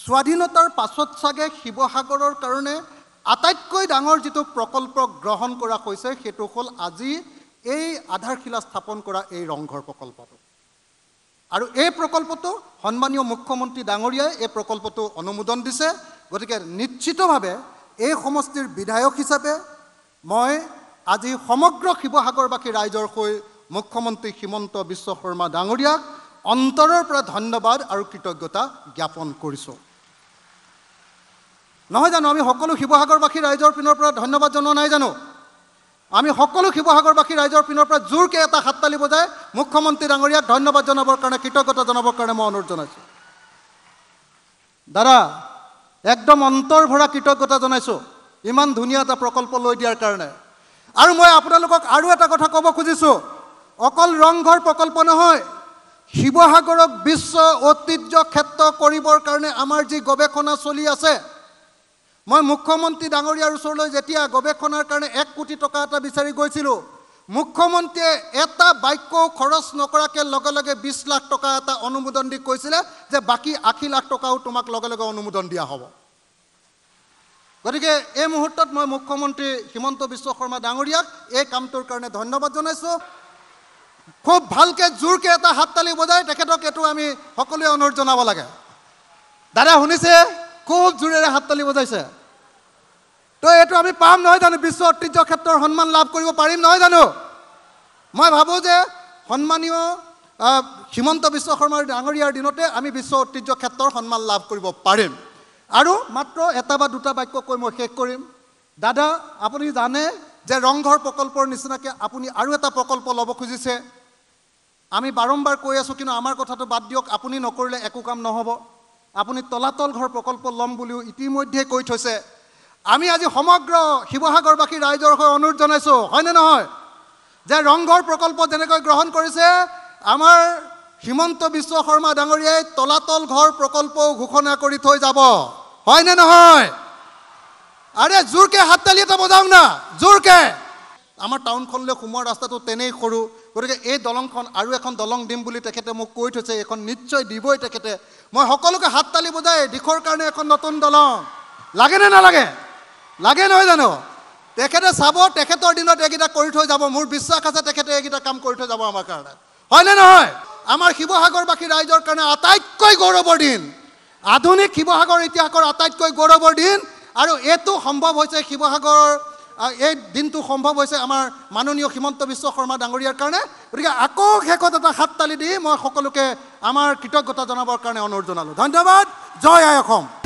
स्वाधीनतार पाছত सागे शिवसागरर कारणे आटाइतকৈ डांगर जितो प्रकल्प ग्रहण करा होइसे हेतु हल आजि एई आधारशिला स्थापन करा एई रंगघर प्रकल्पटो आरु एई प्रकल्पटो सन्मानीय मुख्यमंत्री डांगरियाय एई प्रकल्पटो अनुमोदन दिसे। गतिके निश्चितभावे एई समष्टिर विधायक हिसापे मैं आजि समग्र शिवसागरबासी राइजर हई मुख्यमंत्री हिमंत बिश्व शर्मा डांगरियाक अंतरर पर धन्यवाद और कृतज्ञता ज्ञापन करिसो। নহয় জানো আমি সকলো শিবসাগৰবাসী ৰাইজৰ পিনৰ পৰা ধন্যবাদ জনোৱা নাই জানো? আমি সকলো শিবসাগৰবাসী ৰাইজৰ পিনৰ পৰা জোৰকে এটা হাততালি বজাই মুখ্যমন্ত্ৰী ডাঙৰীয়াক ধন্যবাদ জনাবৰ কাৰণে কৃতজ্ঞতা জনাবৰ কাৰণে মই অনুৰোধ জনাইছোঁ। দাদা একদম অন্তৰ ভৰা কৃতজ্ঞতা জনাইছোঁ ইমান ধুনীয়া এটা প্ৰকল্প লৈ দিয়াৰ কাৰণে। আৰু মই আপোনালোকক আৰু এটা কথা ক'ব খুজিছোঁ, অকল ৰংঘৰ প্ৰকল্প নহয়, শিবসাগৰক বিশ্ব ঐতিহ্য ক্ষেত্ৰ কৰিবৰ কাৰণে আমাৰ যি গৱেষণা চলি আছে, मैं मुख्यमंत्री डांगरियार ऊसरलै गवेषणार कारण 1 कोटी टका एटा बिचारि गइसिलो, मुख्यमंत्रीये एटा वाक्य खरच नकराके लगे लगे 20 लाख टका एटा अनुमोदन दि कइसिले जे बाकी 80 लाख टकाओ तुमाक लगे लगे अनुमोदन दिया हब। गतिके एइ मुहूर्तत मैं मुख्यमंत्री हिमंत बिश्व शर्मा डांगरियाक एइ कामटोर कारणे धन्यवाद जनाइछो। खूब भालके जोरके एटा हातताली बजाय तेखेतक एतु आमि सकलोए अनुरोध जनाब लागे। दादा शुनिছে? खूब जोरे हातताली बजाइसे तो ये पाम नय जानो विश्व ঐতিह्य क्षेत्र सम्मान लाभ करिब पारिम नय जानो? मैं भाबो जे सन्मानीय हिमंत बिश्व शर्मा डांगरियार दिनते आमी विश्व ঐतिह्य क्षेत्र सम्मान लाभ करिब पारिम। आरो मात्र एटा बा दुटा वाक्य কৈ মই শেষ কৰিম। दादा আপুনি জানে যে ৰংঘৰ প্ৰকল্পৰ নিচিনাকৈ আপুনি আৰু এটা প্ৰকল্প ল'ব খুজিছে, আমি বাৰম্बार কৈ আছো কিন্তু আমাৰ কথাটো বাদ দিয়ক, আপুনি নকৰিলে একো কাম নহ'ব। আপুনি তলাতল ঘৰ প্ৰকল্প লম বুলিও ইতিমধ্যে কৈ থৈছে। আমি আজি সমগ্ৰ শিৱসাগৰবাসী ৰাইজৰ হৈ অনুৰোধ জনাইছো, হয় নে নহয়, যে ৰংঘৰ প্ৰকল্প যেনেকৈ গ্ৰহণ কৰিছে আমাৰ হিমন্ত বিশ্ব শৰ্মা ডাঙৰীয়াই তলাতল ঘৰ প্ৰকল্পও ঘোষণা কৰি থৈ যাব, হয় নে নহয়? আৰে জোৰকে হাততালি এটা বজাওক না, জোৰকে। আমাৰ টাউনখনলৈ সোমোৱাৰ ৰাস্তাটো তেনেই সৰু, গতিকে এই দলংখন আৰু এখন দলং দিম বুলি তেখেতে মোক কৈ থৈছে, এখন নিশ্চয় দিবই তেখেতে। মই সকলোকে হাততালি বজাই দিখৰ কাৰণে এখন নতুন দলং লাগে নে নালাগে? লাগে নহয় জানো? তেখেতে চাব তেখেতৰ দিনত এইকেইটা কৰি থৈ যাব, মোৰ বিশ্বাস আছে তেখেতে এইকেইটা কাম কৰি থৈ যাব আমাৰ কাৰণে, হয় নে নহয়? আমাৰ শিৱসাগৰবাসী ৰাইজৰ কাৰণে আটাইতকৈ গৌৰৱৰ দিন, আধুনিক শিৱসাগৰ ইতিহাসৰ আটাইতকৈ গৌৰৱৰ দিন। আৰু এইটো সম্ভৱ হৈছে শিৱসাগৰৰ এই দিনটো সম্ভৱ হৈছে আমাৰ মাননীয় হিমন্ত বিশ্ব শৰ্মা ডাঙৰীয়াৰ কাৰণে। গতিকে আকৌ শেষত এটা হাততালি দি মই সকলোকে আমাৰ কৃতজ্ঞতা জনাবৰ কাৰণে অনুৰোধ জনালোঁ। ধন্যবাদ। জয় আই অসম।